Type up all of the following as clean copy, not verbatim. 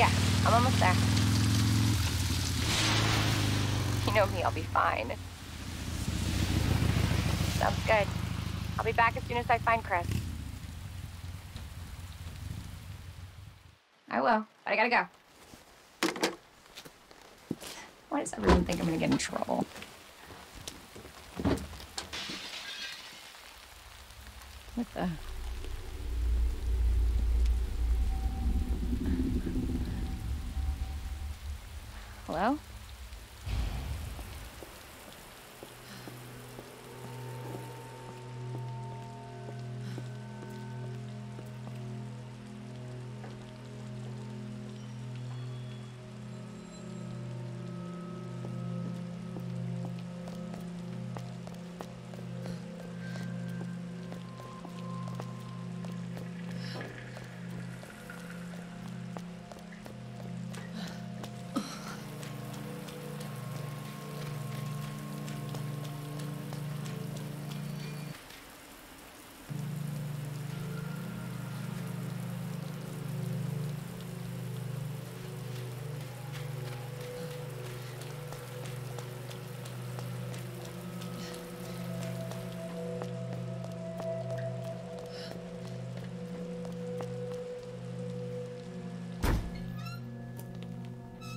Yeah, I'm almost there. You know me, I'll be fine. Sounds good. I'll be back as soon as I find Chris. I will, but I gotta go. Why does everyone think I'm gonna get in trouble? What the? Hello?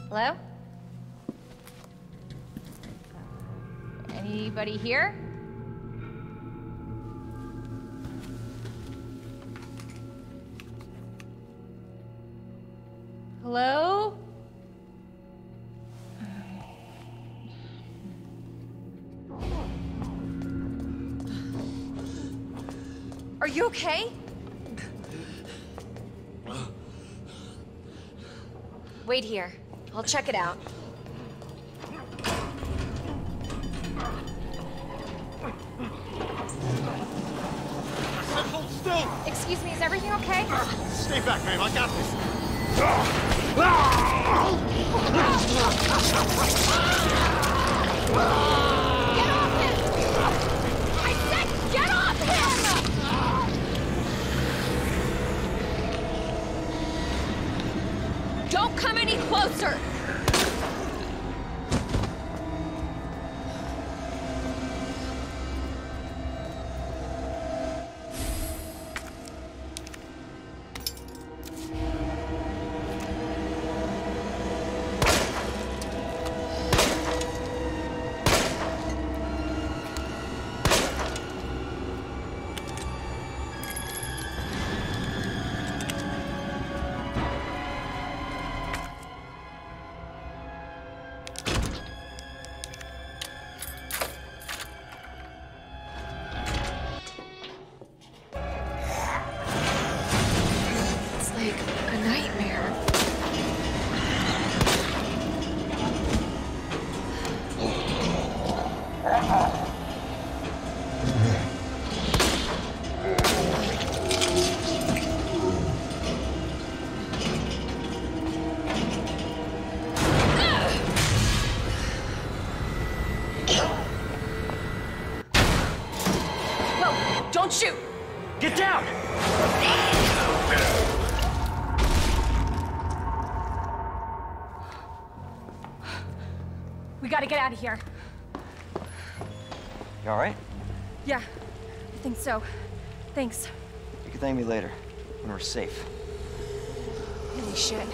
Hello? Anybody here? Hello? Are you okay? Wait here. I'll check it out. Hold still! Excuse me, is everything okay? Stay back, ma'am. I got this. Don't come any closer! Get out of here. You all right? Yeah, I think so. Thanks. You can thank me later, when we're safe. Holy shit.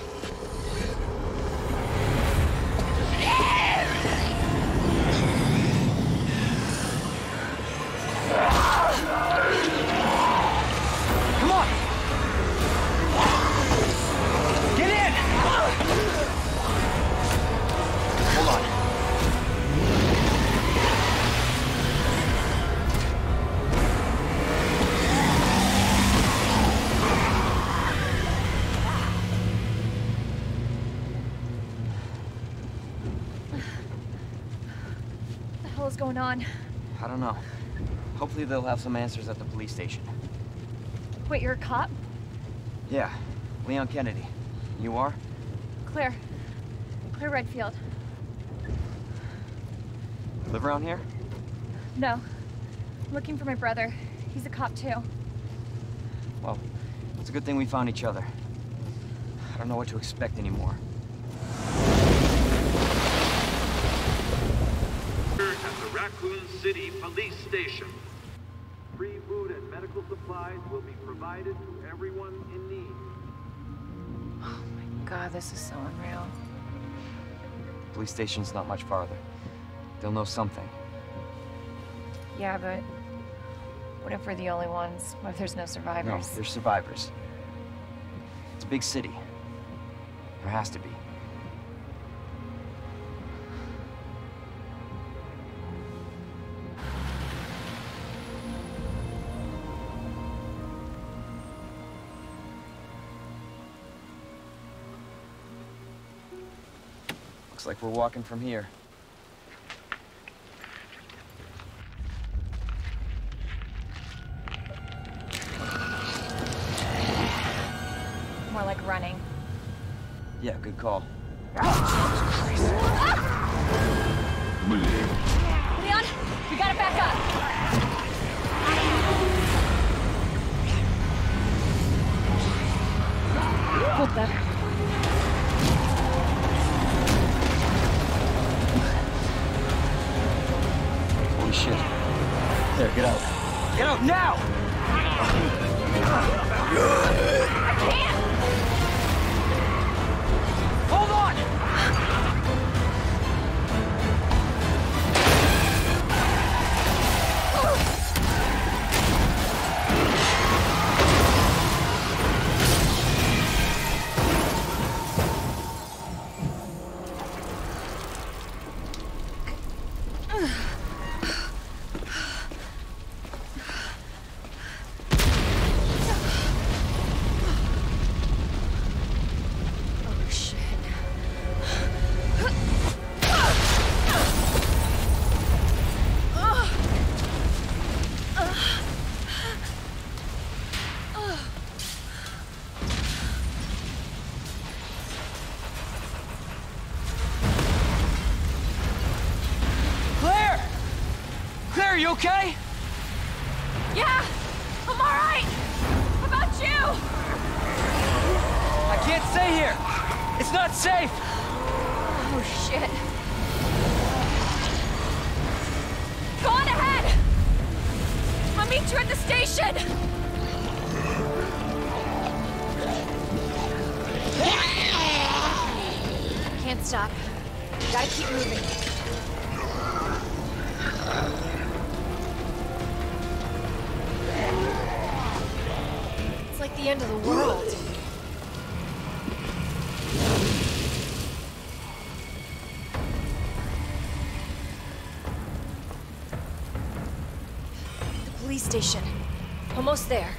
On? I don't know. Hopefully they'll have some answers at the police station. Wait, you're a cop? Yeah, Leon Kennedy. You are? Claire. Claire Redfield. Live around here? No. I'm looking for my brother. He's a cop too. Well, it's a good thing we found each other. I don't know what to expect anymore. At the Raccoon City Police Station. Free food and medical supplies will be provided to everyone in need. Oh my God, this is so unreal. The police station's not much farther. They'll know something. Yeah, but what if we're the only ones? What if there's no survivors? No, there's survivors. It's a big city. There has to be. Looks like we're walking from here. More like running. Yeah, good call. Oh, Jesus Christ. Ah! Leon, we gotta back up. Hold that. Shit. There, get out. Get out now! I can't! Hold on! Okay? Yeah, I'm all right. How about you? I can't stay here. It's not safe. Oh, shit. Go on ahead. I'll meet you at the station. Can't stop. Gotta keep moving. The end of the world. The police station. Almost there.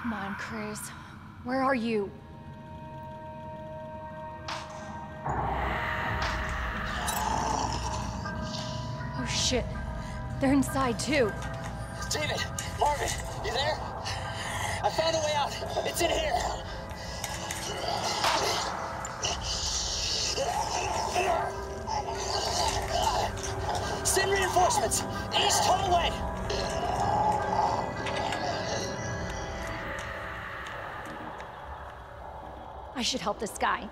Come on, Chris. Where are you? Oh, shit. They're inside, too. David! Marvin! You there? I found a way out! It's in here! Send reinforcements! East hallway! I should help this guy.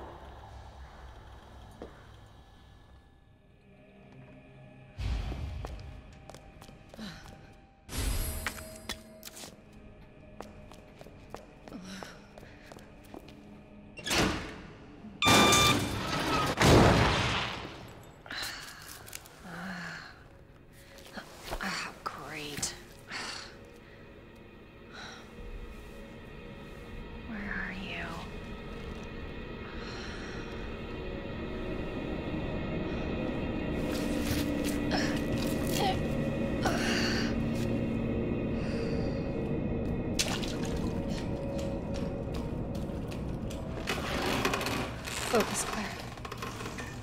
Focus, Claire.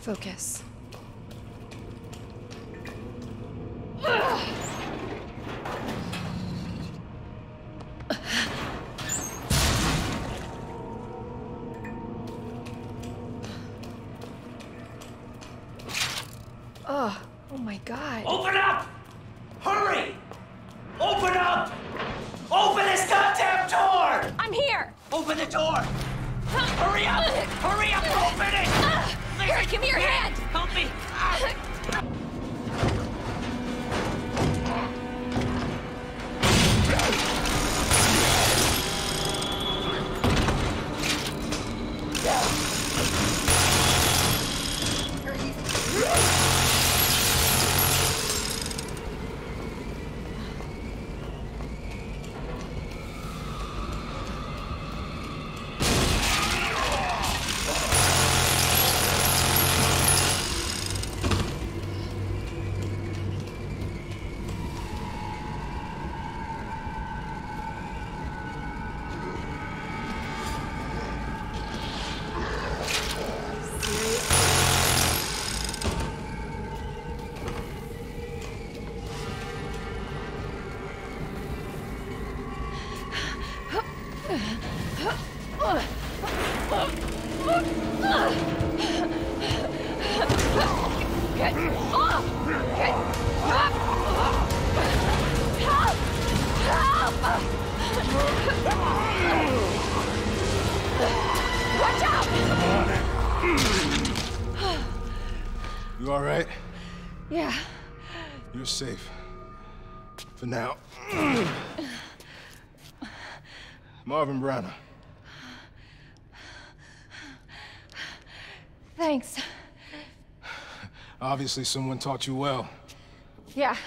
Focus. Oh my God. Open up! Hurry! Open up! Open this goddamn door! I'm here! Open the door! Hurry up! Hurry up! Open it! Harry, give me your hand! Help me! You all right? Yeah. You're safe. For now. Marvin Branagh. Thanks. Obviously someone taught you well. Yeah.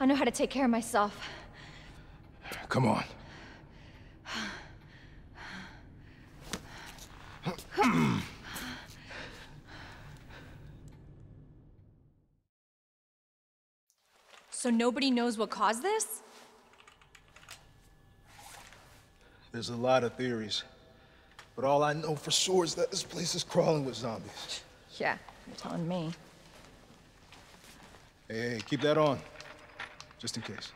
I know how to take care of myself. Come on. So nobody knows what caused this? There's a lot of theories, but all I know for sure is that this place is crawling with zombies. Yeah, you're telling me. Hey, keep that on, just in case.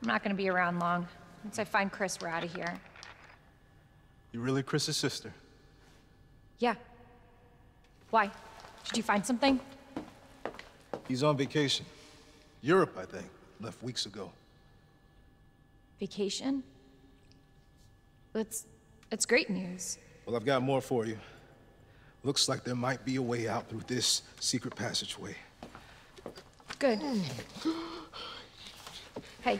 I'm not gonna be around long. Once I find Chris, we're out of here. You really Chris's sister? Yeah. Why? Did you find something? He's on vacation. Europe, I think. Left weeks ago. Vacation? That's great news. Well, I've got more for you. Looks like there might be a way out through this secret passageway. Good. Hey,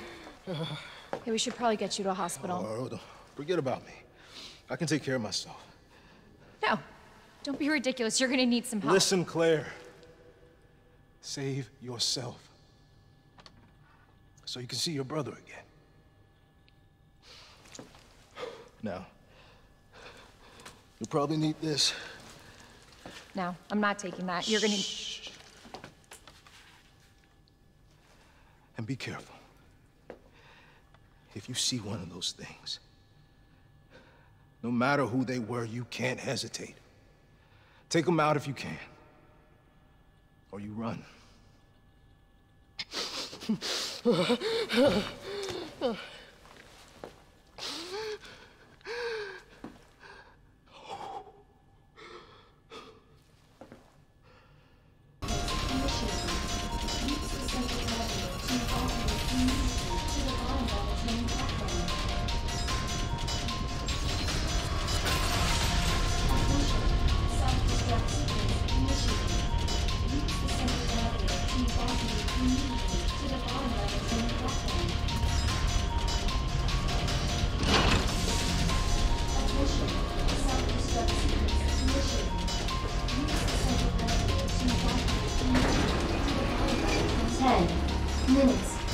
we should probably get you to a hospital. Oh, hold on. Forget about me. I can take care of myself. No. Don't be ridiculous. You're gonna need some help. Listen, Claire. Save yourself. So you can see your brother again. Now, you'll probably need this. No, I'm not taking that. You're gonna... Shh. And be careful. If you see one of those things, no matter who they were, you can't hesitate. Take them out if you can. Or you run.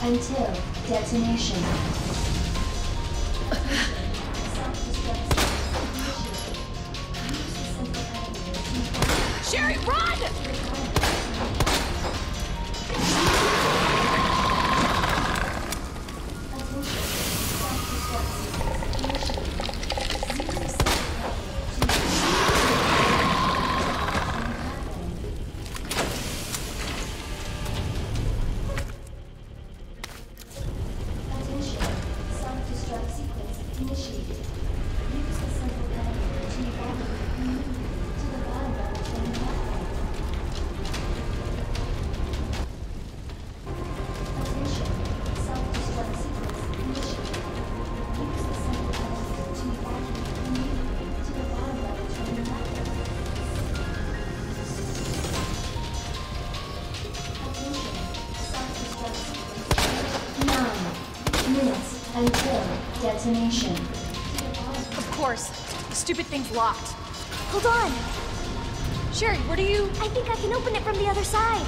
Until detonation. Sherry, run! 2 minutes until detonation. Of course. The stupid thing's locked. Hold on! Sherry, where do you... I think I can open it from the other side.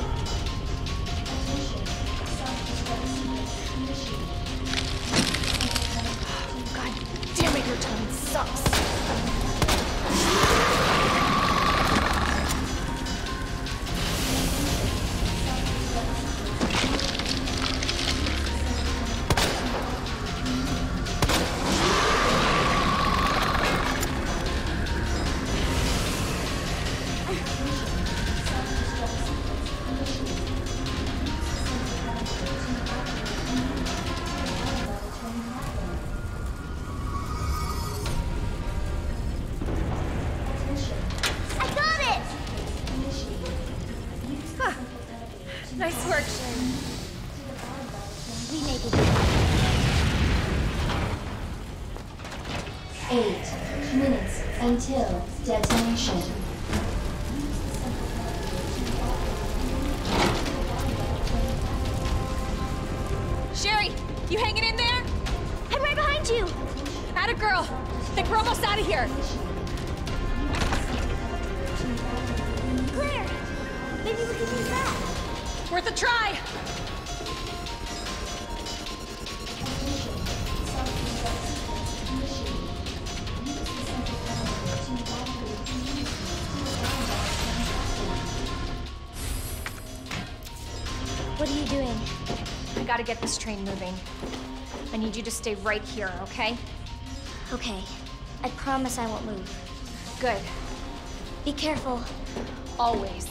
God damn it, your tone sucks. Gotta get this train moving. I need you to stay right here, okay? Okay. I promise I won't move. Good. Be careful. Always.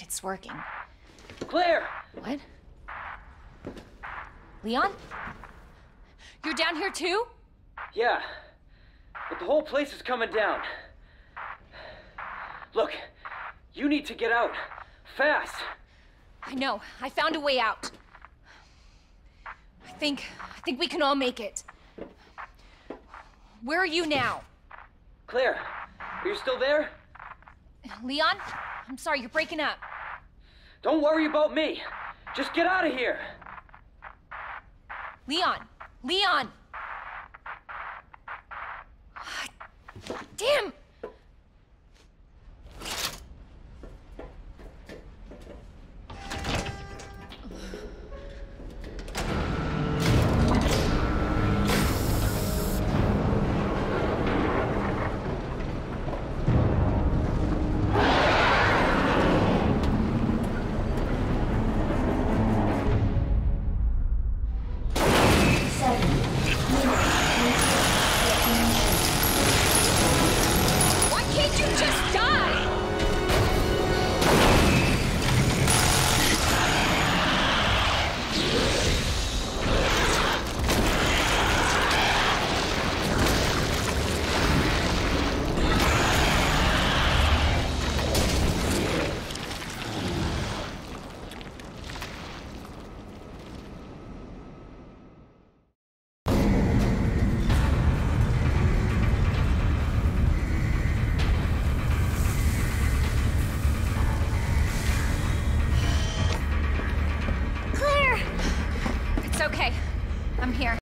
It's working. Claire! What? Leon? You're down here too? Yeah. But the whole place is coming down. Look, you need to get out. Fast. I know. I found a way out. I think we can all make it. Where are you now? Claire, are you still there? Leon? I'm sorry, you're breaking up. Don't worry about me. Just get out of here. Leon! Leon! Damn!